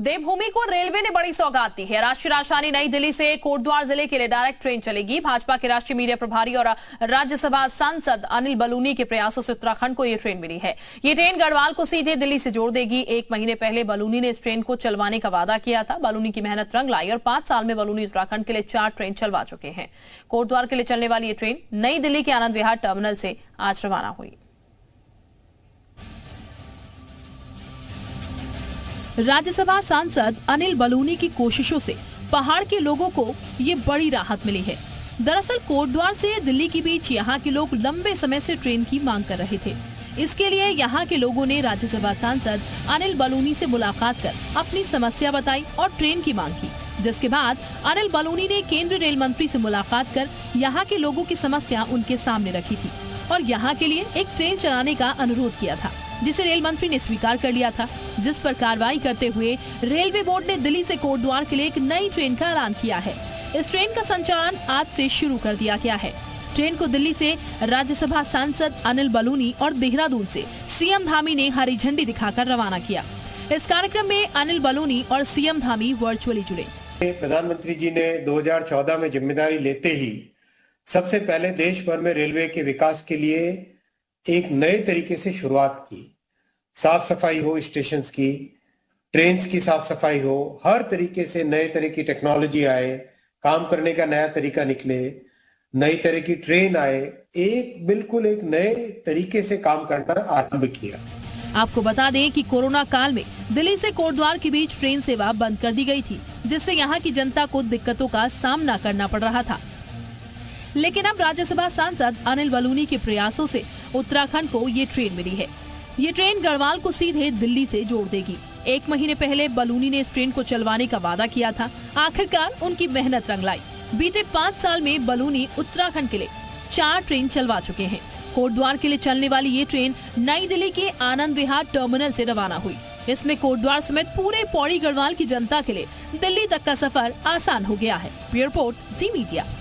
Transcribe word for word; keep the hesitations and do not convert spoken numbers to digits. देवभूमि को रेलवे ने बड़ी सौगात दी है। राष्ट्रीय राजधानी नई दिल्ली से कोटद्वार जिले के लिए डायरेक्ट ट्रेन चलेगी। भाजपा के राष्ट्रीय मीडिया प्रभारी और राज्यसभा सांसद अनिल बलूनी के प्रयासों से उत्तराखंड को यह ट्रेन मिली है। ये ट्रेन गढ़वाल को सीधे दिल्ली से जोड़ देगी। एक महीने पहले बलूनी ने इस ट्रेन को चलवाने का वादा किया था। बलूनी की मेहनत रंग लाई और पांच साल में बलूनी उत्तराखंड के लिए चार ट्रेन चलवा चुके हैं। कोटद्वार के लिए चलने वाली ये ट्रेन नई दिल्ली के आनंद विहार टर्मिनल से आज रवाना हुई। राज्यसभा सांसद अनिल बलूनी की कोशिशों से पहाड़ के लोगों को ये बड़ी राहत मिली है। दरअसल कोटद्वार से दिल्ली के बीच यहाँ के लोग लंबे समय से ट्रेन की मांग कर रहे थे। इसके लिए यहाँ के लोगों ने राज्यसभा सांसद अनिल बलूनी से मुलाकात कर अपनी समस्या बताई और ट्रेन की मांग की, जिसके बाद अनिल बलूनी ने केंद्रीय रेल मंत्री से मुलाकात कर यहाँ के लोगों की समस्या उनके सामने रखी थी और यहाँ के लिए एक ट्रेन चलाने का अनुरोध किया था, जिसे रेल मंत्री ने स्वीकार कर लिया था, जिस पर कार्रवाई करते हुए रेलवे बोर्ड ने दिल्ली से कोटद्वार के लिए एक नई ट्रेन का ऐलान किया है। इस ट्रेन का संचालन आज से शुरू कर दिया गया है। ट्रेन को दिल्ली से राज्यसभा सांसद अनिल बलूनी और देहरादून से सीएम धामी ने हरी झंडी दिखाकर रवाना किया। इस कार्यक्रम में अनिल बलूनी और सीएम धामी वर्चुअली जुड़े। प्रधानमंत्री जी ने दो हजार चौदह में जिम्मेदारी लेते ही सबसे पहले देश भर में रेलवे के विकास के लिए एक नए तरीके से शुरुआत की। साफ सफाई हो स्टेशन की, ट्रेन्स की साफ सफाई हो, हर तरीके से नए तरह की टेक्नोलॉजी आए, काम करने का नया तरीका निकले, नई तरह की ट्रेन आए, एक बिल्कुल एक नए तरीके से काम करना आरंभ किया। आपको बता दें कि कोरोना काल में दिल्ली से कोटद्वार के बीच ट्रेन सेवा बंद कर दी गई थी, जिससे यहाँ की जनता को दिक्कतों का सामना करना पड़ रहा था। लेकिन अब राज्यसभा सांसद अनिल बलूनी के प्रयासों से उत्तराखंड को ये ट्रेन मिली है। ये ट्रेन गढ़वाल को सीधे दिल्ली से जोड़ देगी। एक महीने पहले बलूनी ने इस ट्रेन को चलवाने का वादा किया था। आखिरकार उनकी मेहनत रंग लाई। बीते पाँच साल में बलूनी उत्तराखंड के लिए चार ट्रेन चलवा चुके हैं। कोटद्वार के लिए चलने वाली ये ट्रेन नई दिल्ली के आनंद विहार टर्मिनल से रवाना हुई। इसमें कोटद्वार समेत पूरे पौड़ी गढ़वाल की जनता के लिए दिल्ली तक का सफर आसान हो गया है। Report Zee media.